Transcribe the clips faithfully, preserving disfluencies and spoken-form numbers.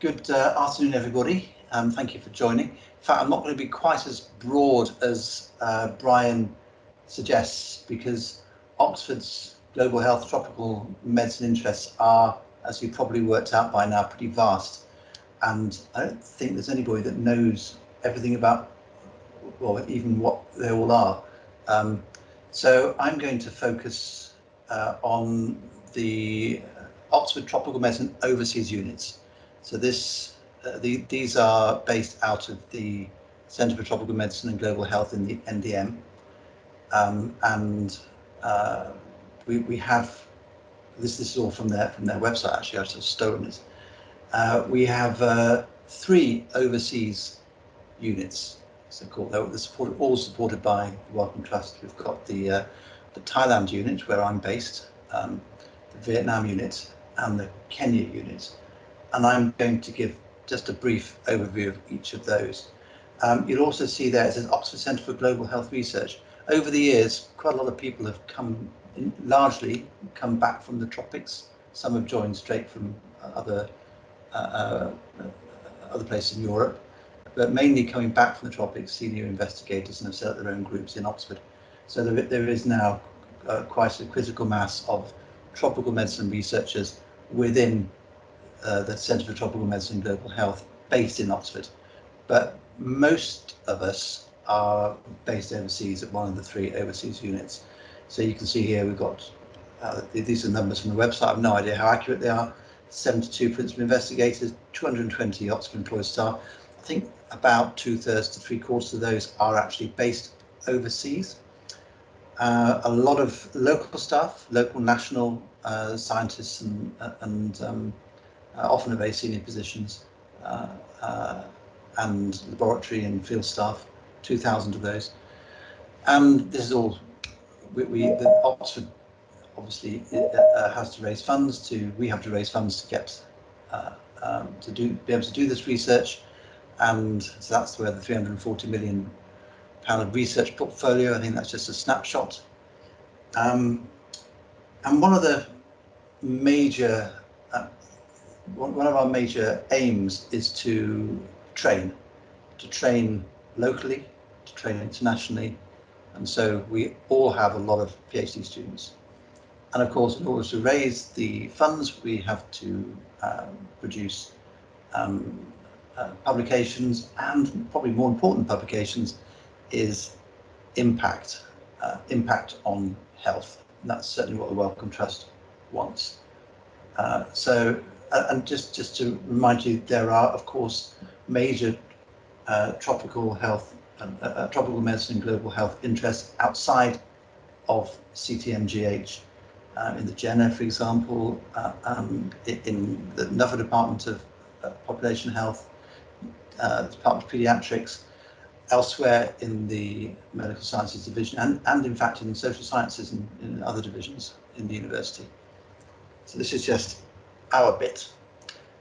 Good uh, afternoon, everybody. Um, thank you for joining. In fact, I'm not going to be quite as broad as uh, Brian suggests, because Oxford's global health tropical medicine interests are, as you probably worked out by now, pretty vast. And I don't think there's anybody that knows everything about, well, even what they all are. Um, so I'm going to focus uh, on the Oxford Tropical Medicine Overseas Units. So this, uh, the, these are based out of the Centre for Tropical Medicine and Global Health in the N D M. Um, and uh, we, we have, this, this is all from their, from their website, actually, I've sort of stolen it. Uh, we have uh, three overseas units, so called. They're, they're supported, all supported by the Wellcome Trust. We've got the, uh, the Thailand unit, where I'm based, um, the Vietnam unit, and the Kenya unit. And I'm going to give just a brief overview of each of those. Um, you'll also see there, it says Oxford Centre for Global Health Research. Over the years, quite a lot of people have come, in, largely come back from the tropics. Some have joined straight from other uh, uh, other places in Europe, but mainly coming back from the tropics, senior investigators, and have set up their own groups in Oxford. So there, there is now uh, quite a critical mass of tropical medicine researchers within Uh, the Centre for Tropical Medicine and Global Health, based in Oxford, but most of us are based overseas at one of the three overseas units. So you can see here we've got, uh, these are numbers from the website, I have no idea how accurate they are, seventy-two principal investigators, two hundred and twenty Oxford employed staff. I think about two thirds to three quarters of those are actually based overseas. Uh, a lot of local staff, local national uh, scientists and, and um, Uh, often in very senior positions, uh, uh, and laboratory and field staff, two thousand of those. And this is all, we, we the Oxford obviously uh, has to raise funds to, we have to raise funds to get, uh, um, to do, be able to do this research. And so that's where the three hundred and forty million pound research portfolio, I think that's just a snapshot. Um, and one of the major One of our major aims is to train, to train locally, to train internationally, and so we all have a lot of PhD students. And of course, in order to raise the funds, we have to um, produce um, uh, publications, and probably more important publications is impact, uh, impact on health. And that's certainly what the Wellcome Trust wants. Uh, so. And just, just to remind you, there are, of course, major uh, tropical health, and, uh, tropical medicine and global health interests outside of C T M G H. Uh, in the Jenner, for example, uh, um, in the Nuffield Department of uh, Population Health, uh, the Department of Paediatrics, elsewhere in the Medical Sciences Division, and, and in fact in social sciences and in other divisions in the university. So this is just our bit.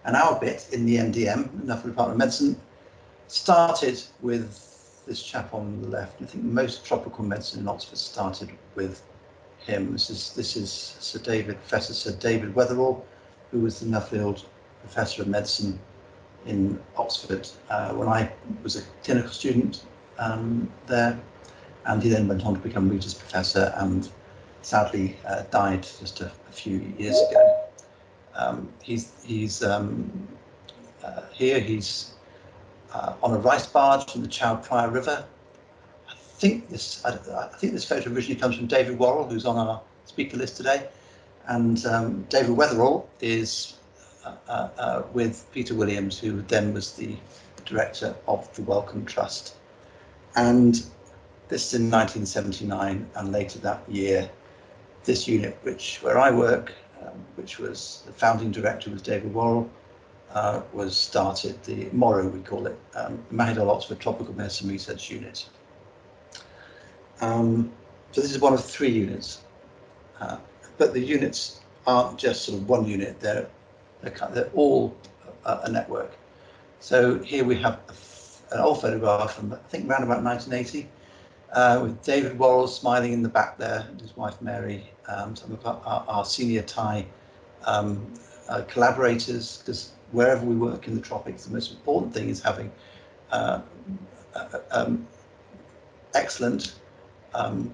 And our bit in the N D M, Nuffield Department of Medicine, started with this chap on the left. I think most tropical medicine in Oxford started with him. This is, this is Sir David, Professor Sir David Wetherall, who was the Nuffield Professor of Medicine in Oxford uh, when I was a clinical student um, there. And he then went on to become Regis Professor and sadly uh, died just a, a few years ago. Um, he's he's um, uh, here, he's uh, on a rice barge in the Chao Phraya River. I think this I, I think this photo originally comes from David Warrell, who's on our speaker list today. And um, David Wetherall is uh, uh, uh, with Peter Williams, who then was the director of the Wellcome Trust. And this is in nineteen seventy-nine, and later that year, this unit, which where I work, Um, which was the founding director was David Warrell, uh, was started, the MORU we call it, um, Mahidol Oxford Tropical Medicine Research Unit. Um, so this is one of three units, uh, but the units aren't just sort of one unit, they're, they're, they're all a, a network. So here we have a, an old photograph from I think around about nineteen eighty, Uh, with David Warrell smiling in the back there, and his wife Mary, um, some of our, our senior Thai um, uh, collaborators, because wherever we work in the tropics, the most important thing is having uh, uh, um, excellent um,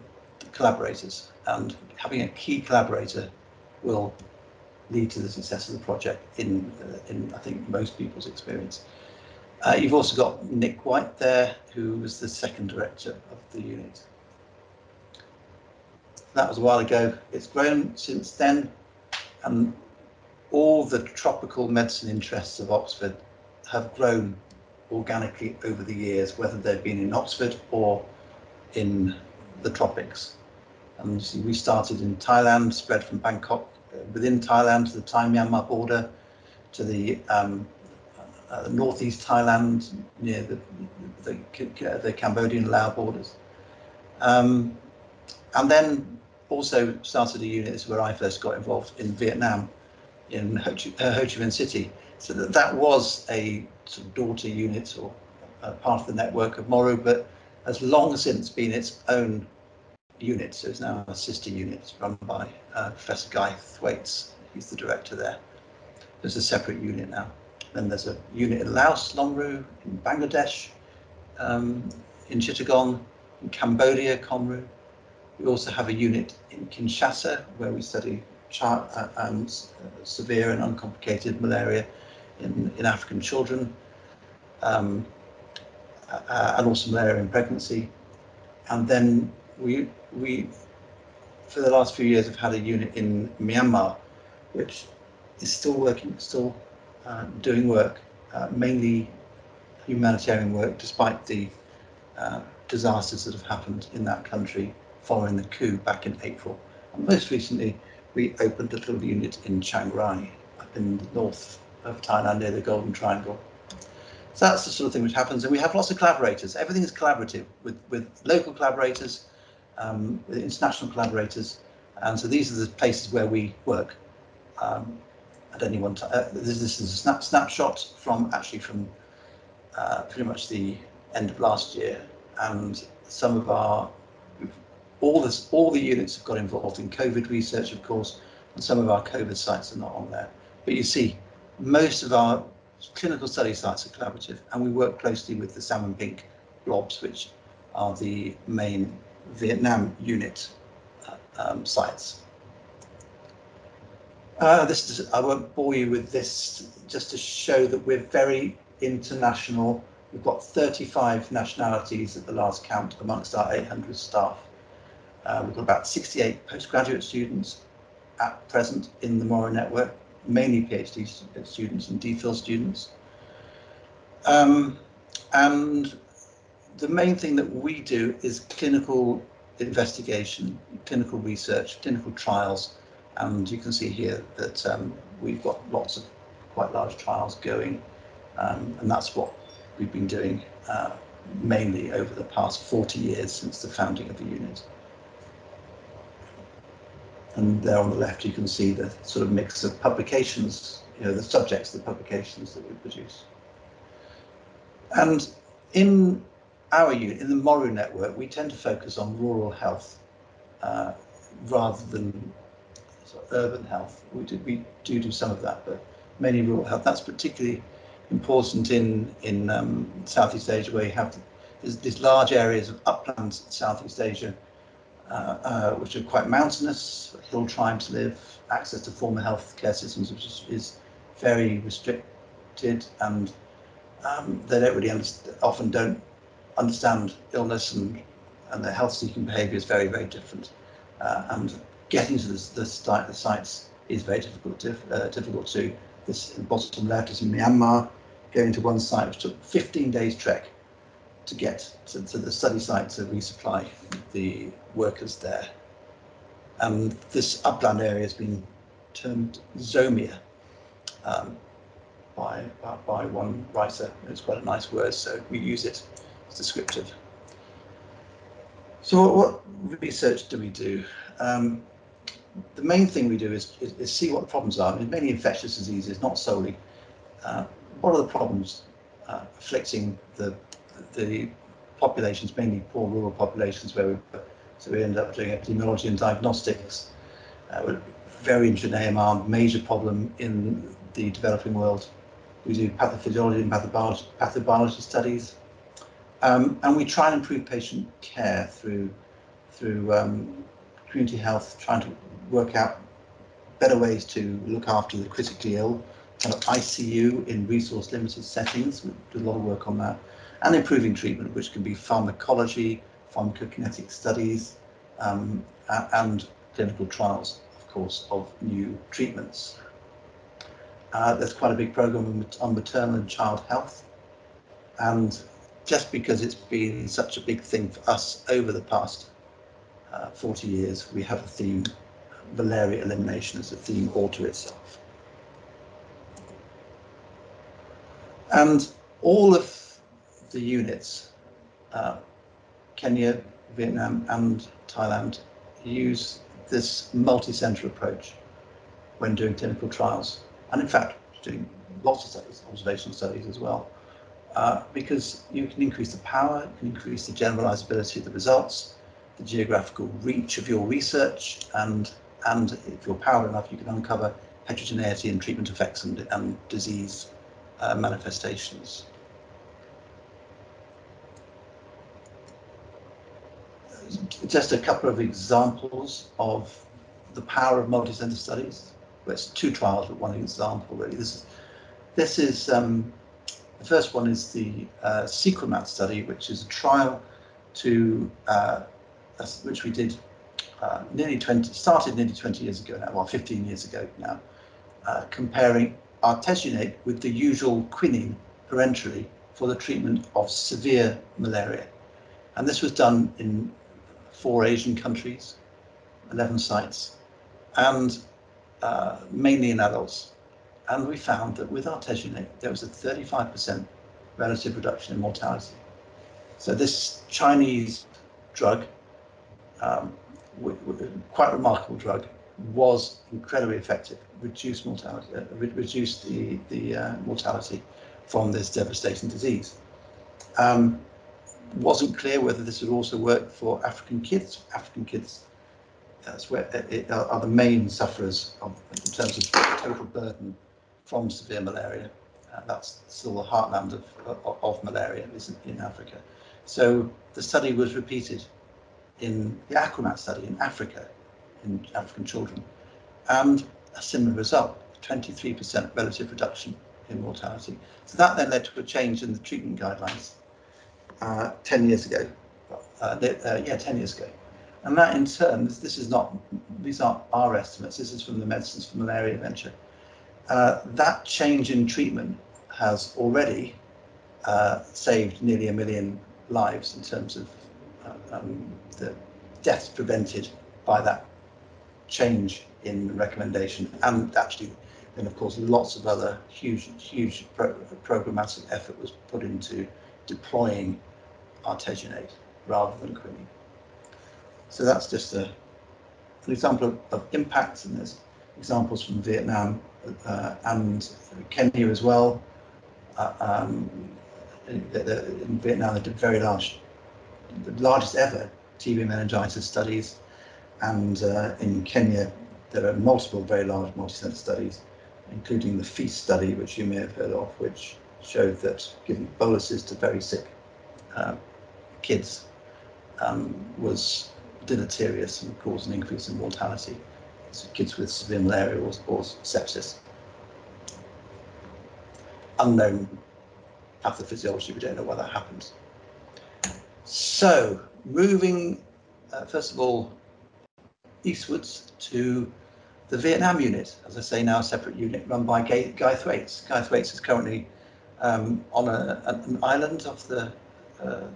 collaborators, and having a key collaborator will lead to the success of the project in, uh, in I think, most people's experience. Uh, you've also got Nick White there, who was the second director of the unit. That was a while ago. It's grown since then, and all the tropical medicine interests of Oxford have grown organically over the years, whether they've been in Oxford or in the tropics. And you see, we started in Thailand, spread from Bangkok, within Thailand to the Thai-Myanmar border, to the um, uh, northeast Thailand, near the, the, the Cambodian-Lao borders. Um, and then also started a unit, this is where I first got involved, in Vietnam, in Ho Chi, uh, Ho Chi Minh City. So that, that was a sort of daughter unit or uh, part of the network of Comru, but has long since been its own unit. So it's now a sister unit run by uh, Professor Guy Thwaites. He's the director there. There's a separate unit now. Then there's a unit in Laos, Long Ru, in Bangladesh, um, in Chittagong, in Cambodia, Comru. We also have a unit in Kinshasa where we study child, uh, um, uh, severe and uncomplicated malaria in, in African children, um, uh, and also malaria in pregnancy. And then we, we, for the last few years, have had a unit in Myanmar, which is still working, still uh, doing work, uh, mainly humanitarian work, despite the uh, disasters that have happened in that country following the coup back in April. And most recently, we opened a little unit in Chiang Rai, up in the north of Thailand, near the Golden Triangle. So that's the sort of thing which happens. And we have lots of collaborators. Everything is collaborative with, with local collaborators, um, with international collaborators. And so these are the places where we work um, at any one time. Uh, this, this is a snap, snapshot from actually from uh, pretty much the end of last year. And some of our All, this, all the units have got involved in COVID research, of course, and some of our COVID sites are not on there. But you see, most of our clinical study sites are collaborative, and we work closely with the salmon pink blobs, which are the main Vietnam unit uh, um, sites. Uh, this is, I won't bore you with this, just to show that we're very international. We've got thirty-five nationalities at the last count amongst our eight hundred staff. Uh, we've got about sixty-eight postgraduate students at present in the Mora network, mainly PhD students and DPhil students. Um, and the main thing that we do is clinical investigation, clinical research, clinical trials. And you can see here that um, we've got lots of quite large trials going. Um, and that's what we've been doing uh, mainly over the past forty years since the founding of the unit. And there on the left, you can see the sort of mix of publications, you know, the subjects of the publications that we produce. And in our unit, in the Comru network, we tend to focus on rural health uh, rather than sort of urban health. We do, we do do some of that, but mainly rural health. That's particularly important in, in um, Southeast Asia, where you have these large areas of upland Southeast Asia, Uh, uh, which are quite mountainous, hill tribes live, access to former healthcare systems, which is, is very restricted, and um, they don't really often don't understand illness, and, and their health-seeking behaviour is very, very different. Uh, and getting to the, the, site, the sites is very difficult, dif uh, difficult too. This in the bottom left is in Myanmar, going to one site, which took fifteen days trek to get to, to the study site to resupply the workers there. And um, this upland area has been termed Zomia um, by, by, by one writer. It's quite a nice word, so we use it. It's descriptive. So what, what research do we do? Um, the main thing we do is, is, is see what the problems are. I mean, many infectious diseases, not solely. Uh, what are the problems uh, afflicting the the populations, mainly poor rural populations, where we so we ended up doing epidemiology and diagnostics. Uh, we're very interested in A M R, major problem in the developing world, We do pathophysiology and pathobiology, pathobiology studies. Um, and we try and improve patient care through, through um, community health, trying to work out better ways to look after the critically ill, kind of I C U in resource limited settings. We do a lot of work on that. And improving treatment, which can be pharmacology, pharmacokinetic studies, um, and clinical trials, of course, of new treatments. Uh, there's quite a big program on maternal and child health. And just because it's been such a big thing for us over the past uh, forty years, we have a theme, malaria elimination as a theme all to itself. And all of the units, uh, Kenya, Vietnam and Thailand, use this multi-centre approach when doing clinical trials. And in fact, doing lots of studies, observational studies as well, uh, because you can increase the power, you can increase the generalizability of the results, the geographical reach of your research, and, and if you're powerful enough, you can uncover heterogeneity in treatment effects and, and disease uh, manifestations. Just a couple of examples of the power of multi-center studies. It's two trials, but one example really. This is, this is um, the first one is the uh, SequMat study, which is a trial to uh, which we did uh, nearly twenty started nearly twenty years ago now, well fifteen years ago now, uh, comparing artesunate with the usual quinine parenterally for the treatment of severe malaria, and this was done in four Asian countries, eleven sites, and Uh, mainly in adults, and we found that with artesunate there was a thirty-five percent relative reduction in mortality. So this Chinese drug, um, quite remarkable drug, was incredibly effective, reduced mortality, uh, reduced the the uh, mortality from this devastating disease. Um, wasn't clear whether this would also work for African kids. African kids. That's where it are the main sufferers of, in terms of total burden from severe malaria. Uh, that's still the heartland of, of, of malaria in Africa. So the study was repeated in the AQUAMAT study in Africa, in African children, and a similar result, twenty-three percent relative reduction in mortality. So that then led to a change in the treatment guidelines uh, ten years ago. Uh, uh, yeah, ten years ago. And that in turn, this is not, these aren't our estimates, this is from the Medicines for Malaria Venture. Uh, that change in treatment has already uh, saved nearly a million lives in terms of uh, um, the deaths prevented by that change in recommendation. And actually, then of course, lots of other huge, huge pro programmatic effort was put into deploying artesunate rather than quinine. So that's just a, an example of, of impacts, and there's examples from Vietnam uh, and Kenya as well. Uh, um, in, in Vietnam, they did very large, the largest ever T B meningitis studies, and uh, in Kenya, there are multiple very large multi-center studies, including the FEAST study, which you may have heard of, which showed that giving boluses to very sick uh, kids um, was deleterious and cause an increase in mortality. So kids with severe malaria or, or sepsis. Unknown pathophysiology, we don't know why that happens. So moving, uh, first of all, eastwards to the Vietnam unit, as I say, now a separate unit run by Guy, Guy Thwaites. Guy Thwaites is currently um, on a, an island off the uh,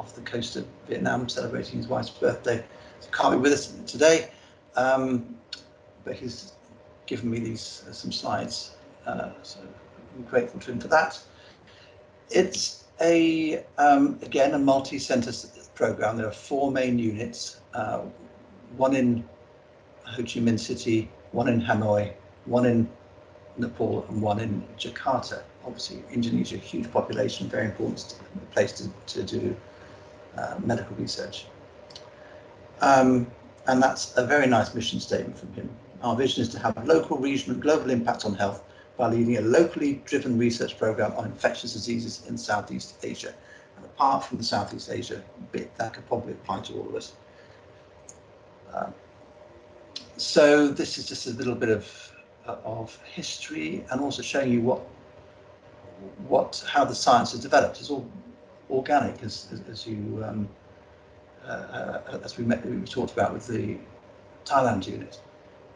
off the coast of Vietnam, celebrating his wife's birthday, so can't be with us today, um, but he's given me these uh, some slides, uh, so I'm grateful to him for that. It's a um, again a multi-centre program. There are four main units, uh, one in Ho Chi Minh City, one in Hanoi, one in Nepal and one in Jakarta. Obviously, Indonesia, huge population, very important place to, to do uh, medical research. Um, and that's a very nice mission statement from him. Our vision is to have local, regional, and global impact on health by leading a locally driven research program on infectious diseases in Southeast Asia. And apart from the Southeast Asia bit, that could probably apply to all of us. Um, so this is just a little bit of uh, of history, and also showing you what what how the science has developed. It's all organic, as as, as you um, uh, as we met, we talked about with the Thailand unit.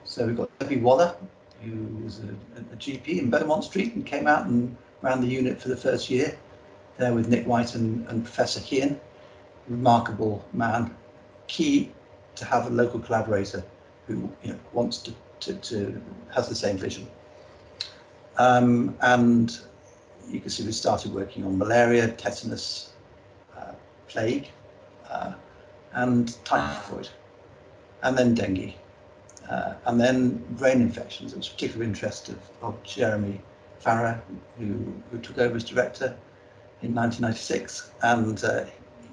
So we've got Debbie Waller, who was a, a G P in Beaumont Street and came out and ran the unit for the first year there with Nick White and, and Professor Hien. Remarkable man, key to have a local collaborator who you know, wants to, to, to, has the same vision. Um, and you can see we started working on malaria, tetanus, uh, plague, uh, and typhoid, and then dengue. Uh, and then brain infections. It was particular interest of, of Jeremy Farrar, who, who took over as director in nineteen ninety-six, and uh,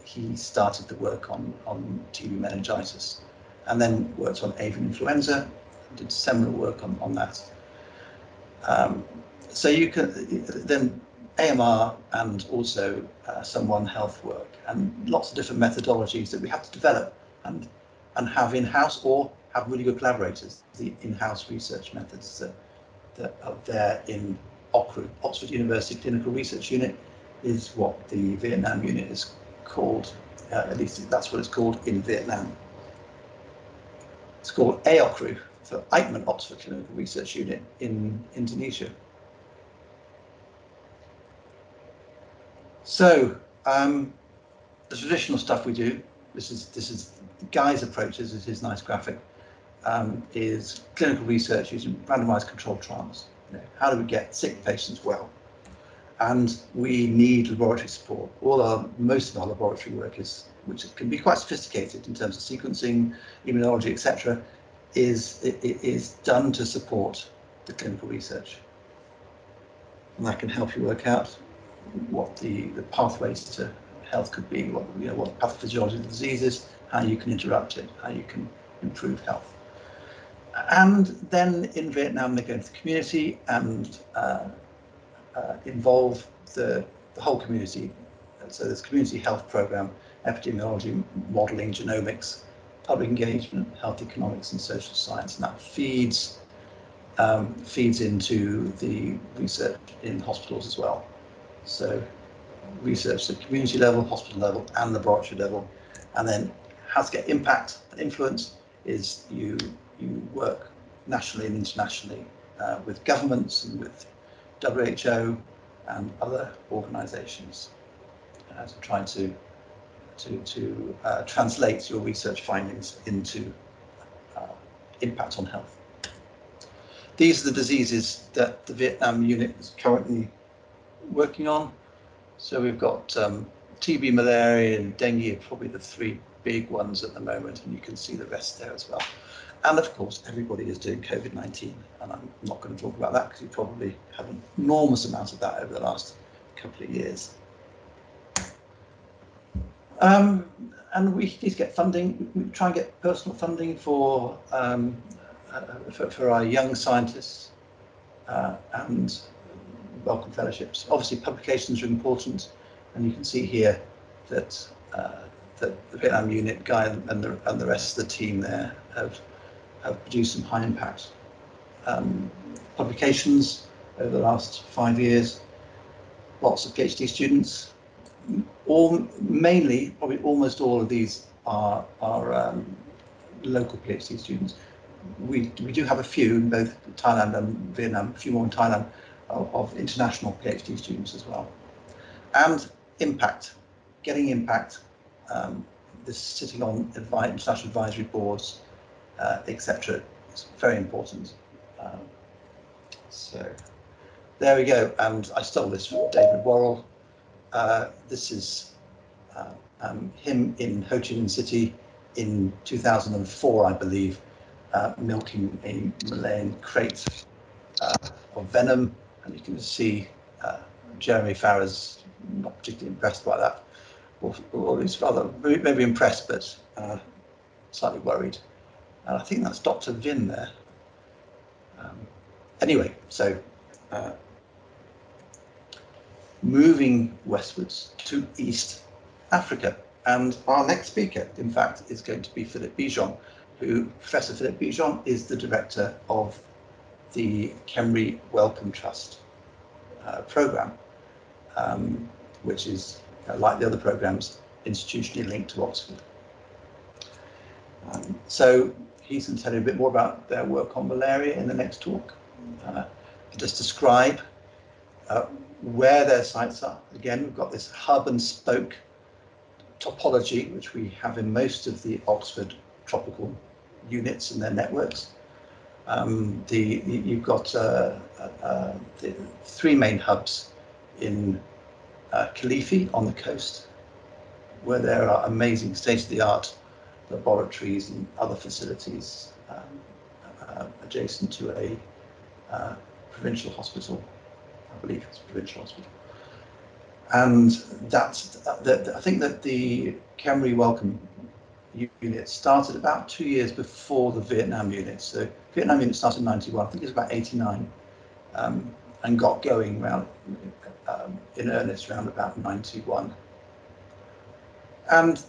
he started the work on, on T B meningitis, and then worked on avian influenza, did seminal work on, on that. Um, so you can then A M R and also uh, some One Health work, and lots of different methodologies that we have to develop and, and have in-house, or have really good collaborators. The in-house research methods that, that are there in Oxford, Oxford University Clinical Research Unit is what the Vietnam unit is called, uh, at least that's what it's called in Vietnam. It's called AOCRU, for Eichmann Oxford Clinical Research Unit in Indonesia. So um, the traditional stuff we do, this is, this is Guy's approaches, this is his nice graphic. Um, is clinical research using randomized controlled trials. You know, how do we get sick patients well? And we need laboratory support. All our, most of our laboratory work is, which can be quite sophisticated in terms of sequencing, immunology, et cetera, is it, it is done to support the clinical research. And that can help you work out what the, the pathways to health could be, what you know, what the pathophysiology of the disease is, how you can interrupt it, how you can improve health. And then in Vietnam, they go into the community and uh, uh, involve the, the whole community. And so there's community health program, epidemiology, modeling, genomics, public engagement, health economics and social science. And that feeds, um, feeds into the research in hospitals as well. So research at community level, hospital level and laboratory level. And then how to get impact and influence is you You work nationally and internationally uh, with governments and with W H O and other organisations uh, to try to to, to uh, translate your research findings into uh, impact on health. These are the diseases that the Vietnam unit is currently working on. So we've got um, T B, malaria and dengue are probably the three big ones at the moment, and you can see the rest there as well. And of course, everybody is doing COVID nineteen, and I'm not going to talk about that because you probably had an enormous amount of that over the last couple of years. Um, and we need to get funding, we try and get personal funding for, um, uh, for, for our young scientists uh, and Wellcome Fellowships. Obviously, publications are important, and you can see here that, uh, that the Vietnam unit, Guy and the, and the rest of the team there have have produced some high impact um, publications over the last five years. Lots of PhD students. All, mainly, probably almost all of these are, are um, local PhD students. We, we do have a few in both Thailand and Vietnam, a few more in Thailand, of, of international PhD students as well. And impact, getting impact, um, this sitting on advi- international advisory boards, Uh, et cetera. It's very important. Um, so there we go. And I stole this from David Warrell. Uh, this is uh, um, him in Ho Chi Minh City in two thousand four, I believe, uh, milking a Malayan crate uh, of venom. And you can see uh, Jeremy Farrar's not particularly impressed by that, or, or he's rather maybe impressed, but uh, slightly worried. And I think that's Doctor Vin there. Um, anyway, so uh, moving westwards to East Africa. And our next speaker, in fact, is going to be Philip Bijon, who Professor Philip Bijon is the director of the Camry Wellcome Trust uh, programme, um, which is, uh, like the other programmes, institutionally linked to Oxford. Um, so he's going to tell you a bit more about their work on malaria in the next talk. Uh, just describe uh, where their sites are. Again, we've got this hub and spoke topology, which we have in most of the Oxford tropical units and their networks. Um, the, you've got uh, uh, the three main hubs in uh, Kilifi on the coast, where there are amazing state-of-the-art laboratories and other facilities um, uh, adjacent to a uh, provincial hospital. I believe it's a provincial hospital. And that's, uh, the, the, I think that the Camry Wellcome unit started about two years before the Vietnam unit. So Vietnam unit started in ninety-one, I think it was about eighty-nine, um, and got going round, um, in earnest around about ninety-one. And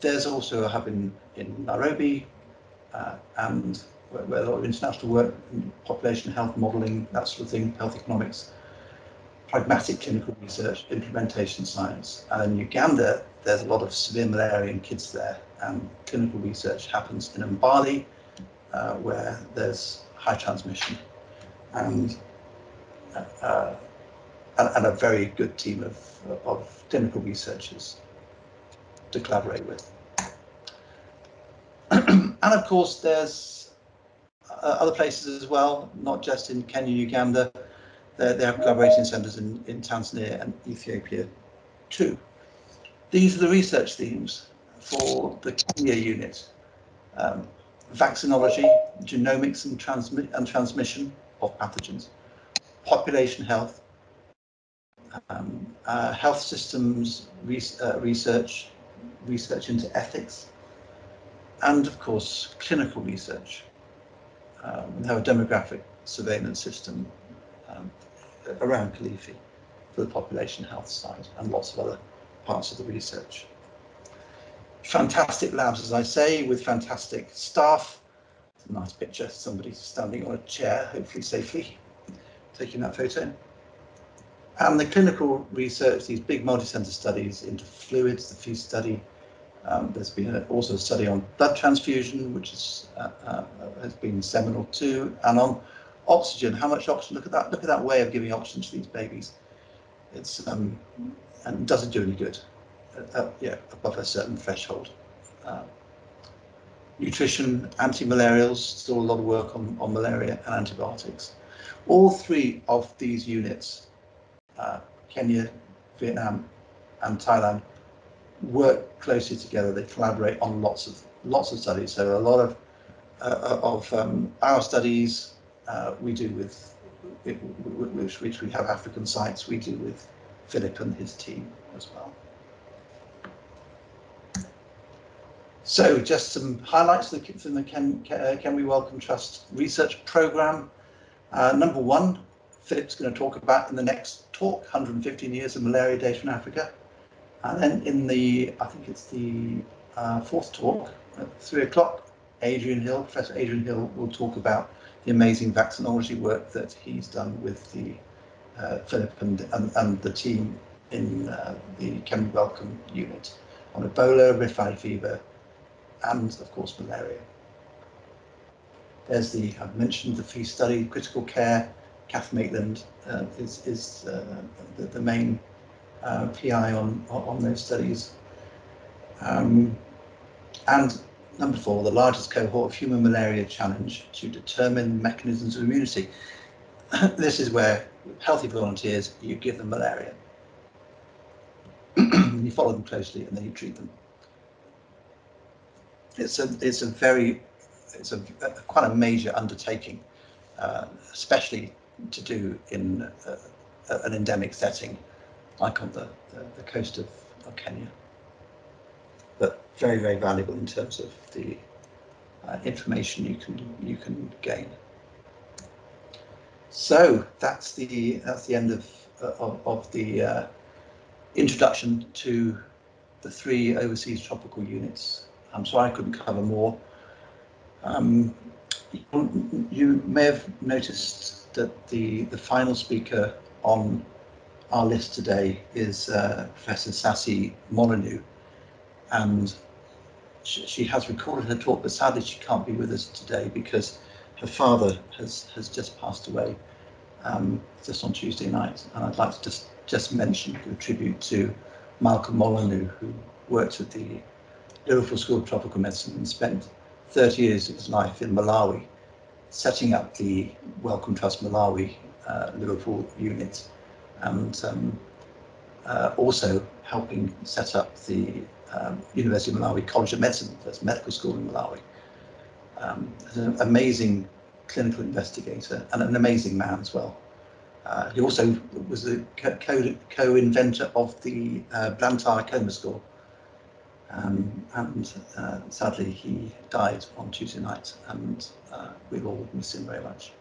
there's also a hub in, in Nairobi, uh, and where, where a lot of international work, population health modelling, that sort of thing, health economics, pragmatic clinical research, implementation science. And in Uganda, there's a lot of severe malaria in kids there, and clinical research happens in Mbali, uh, where there's high transmission, and, uh, and, and a very good team of, of clinical researchers to collaborate with. And of course, there's uh, other places as well, not just in Kenya, Uganda. They, they have collaborating centres in, in Tanzania and Ethiopia too. These are the research themes for the Kenya unit. Um, vaccinology, genomics and, transmi and transmission of pathogens, population health, um, uh, health systems re uh, research, research into ethics, and of course clinical research. Um, we have a demographic surveillance system um, around Kilifi for the population health side, and lots of other parts of the research. Fantastic labs, as I say, with fantastic staff. It's a nice picture, somebody standing on a chair, hopefully safely, taking that photo. And the clinical research, these big multi-centre studies into fluids, the FEAST study. Um, there's been a, also a study on blood transfusion, which is, uh, uh, has been seminal too, and on oxygen, how much oxygen, look at that, look at that way of giving oxygen to these babies. It's, um, and doesn't do any good, uh, yeah, above a certain threshold. Uh, nutrition, anti-malarials, still a lot of work on, on malaria and antibiotics. All three of these units, Uh, Kenya, Vietnam, and Thailand, work closely together. They collaborate on lots of lots of studies. So a lot of uh, of um, our studies uh, we do with, which which we have African sites. We do with Philip and his team as well. So just some highlights from the Can Camry Wellcome Trust research programme. Uh, number one, Philip's going to talk about in the next talk, one hundred fifteen years of malaria data in Africa. And then in the, I think it's the uh, fourth talk at three o'clock, Adrian Hill, Professor Adrian Hill will talk about the amazing vaccinology work that he's done with the uh, Philip and, and, and the team in uh, the Camry Wellcome unit on Ebola, Rift Valley fever, and of course malaria. There's the, I've mentioned the FEAST study, critical care. Kath Maitland uh, is, is uh, the, the main uh, P I on, on those studies. Um, and number four, the largest cohort of human malaria challenge to determine mechanisms of immunity. This is where healthy volunteers, you give them malaria. You follow them closely and then you treat them. It's a, it's a very, it's a, a quite a major undertaking, uh, especially to do in uh, an endemic setting, like on the, the, the coast of, of Kenya. But very, very valuable in terms of the uh, information you can, you can gain. So that's the that's the end of of, of the uh, introduction to the three overseas tropical units. I'm sorry I couldn't cover more. Um, you may have noticed that the the final speaker on our list today is uh, Professor Sasi Molyneux, and she, she has recorded her talk, but sadly she can't be with us today because her father has has just passed away um, just on Tuesday night. And I'd like to just just mention a tribute to Malcolm Molyneux, who worked at the Liverpool School of Tropical Medicine and spent thirty years of his life in Malawi, setting up the Wellcome Trust Malawi uh, Liverpool unit, and um, uh, also helping set up the um, University of Malawi College of Medicine, that's medical school in Malawi. Um, an amazing clinical investigator and an amazing man as well. Uh, he also was the co-inventor of the uh, Blantyre coma score, um, and uh, sadly he died on Tuesday night, and uh, we all miss him very much.